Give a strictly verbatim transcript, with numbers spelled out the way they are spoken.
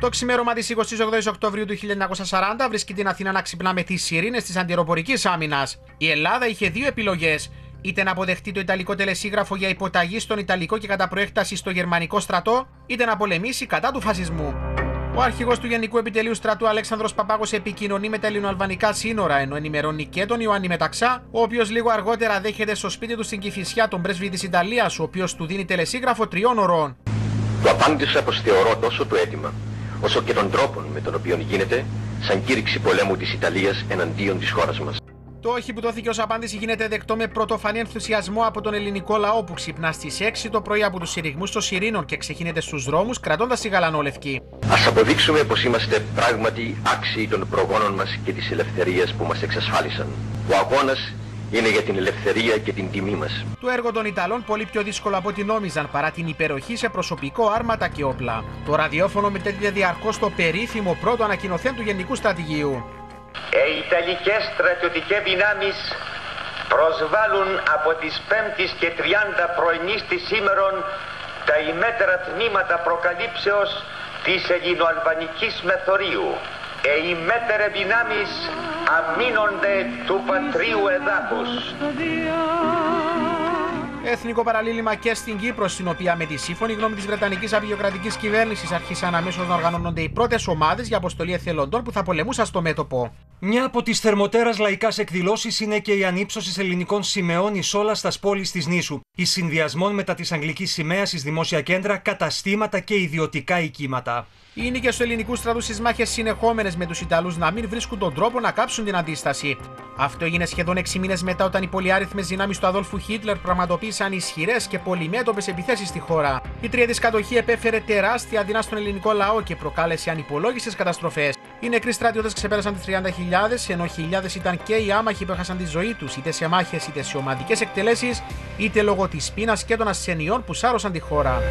Το ξημέρωμα της εικοστής όγδοης Οκτωβρίου του χίλια εννιακόσια σαράντα βρίσκει την Αθήνα να ξυπνά με τις σιρήνες της αντιεροπορικής άμυνας. Η Ελλάδα είχε δύο επιλογές: είτε να αποδεχτεί το Ιταλικό τελεσίγραφο για υποταγή στον Ιταλικό και κατά προέκταση στο Γερμανικό στρατό, είτε να πολεμήσει κατά του φασισμού. Ο αρχηγός του Γενικού Επιτελείου Στρατού Αλέξανδρος Παπάγος επικοινωνεί με τα ελληνοαλβανικά σύνορα, ενώ ενημερώνει και τον Ιωάννη Μεταξά, ο οποίος λίγο αργότερα δέχεται στο σπίτι του στην Κηφισιά τον πρέσβη της Ιταλίας, ο οποίος του δίνει τελεσίγραφο τριών ωρών. Του απάντησα πως θεωρώ τόσο το αίτημα, όσο και των τρόπων με τον οποίο γίνεται, σαν κήρυξη πολέμου της Ιταλίας εναντίον της χώρας μας. Το όχι που δόθηκε ως απάντηση γίνεται δεκτό με πρωτοφανή ενθουσιασμό από τον ελληνικό λαό, που ξυπνά στις έξι το πρωί από τους συρριγμούς των Σιρήνων και ξεχύνεται στους δρόμους κρατώντας τη γαλανόλευκη. Ας αποδείξουμε πως είμαστε πράγματι άξιοι των προγόνων μας και της ελευθερίας που μας εξασφάλισαν. Ο αγώνας είναι για την ελευθερία και την τιμή μας. Το έργο των Ιταλών πολύ πιο δύσκολο από ό,τι νόμιζαν, παρά την υπεροχή σε προσωπικό, άρματα και όπλα. Το ραδιόφωνο μετέδιδε διαρκώς το περίφημο πρώτο ανακοινωθέν του Γενικού Στρατηγίου. Οι Ιταλικές στρατιωτικές δυνάμεις προσβάλλουν από τις πέντε και τριάντα πρωινής της σήμερον τα ημέτερα τμήματα προκαλύψεως της ελληνοαλβανικής μεθορίου. Ε, οι μέτερε δυνάμεις αμήνονται του πατρίου εδάφους. Εθνικό παραλήλημα και στην Κύπρο, στην οποία με τη σύμφωνη γνώμη της Βρετανικής Απεικιοκρατικής Κυβέρνησης άρχισαν αμέσως να οργανώνονται οι πρώτες ομάδες για αποστολή εθελοντών που θα πολεμούσαν στο μέτωπο. Μια από τις θερμοτέρας λαϊκάς εκδηλώσεις είναι και η ανύψωση ελληνικών σημεών εις όλα στας πόλεις της νήσου, εις συνδυασμών μετά της αγγλικής σημαίας στις δημόσια κέντρα, καταστήματα και ιδιωτικά οικίματα. Οι νίκες του ελληνικού στρατού στις μάχες συνεχόμενες με τους Ιταλούς να μην βρίσκουν τον τρόπο να κάψουν την αντίσταση. Αυτό έγινε σχεδόν έξι μήνες μετά, όταν οι πολυάριθμες δυνάμεις του Αδόλφου Χίτλερ πραγματοποίησαν ισχυρές και πολυμέτωπες επιθέσεις στη χώρα. Η τριετής κατοχή επέφερε τεράστια δεινά στον ελληνικό λαό και προκάλεσε ανυπολόγιστες καταστροφές. Οι νεκροί στρατιώτες ξεπέρασαν τις τριάντα χιλιάδες, ενώ χιλιάδες ήταν και οι άμαχοι που έχασαν τη ζωή τους, είτε σε μάχες, είτε σε ομαδικές εκτελέσεις, είτε λόγω της πείνας και των ασθενειών που σάρωσαν τη χώρα.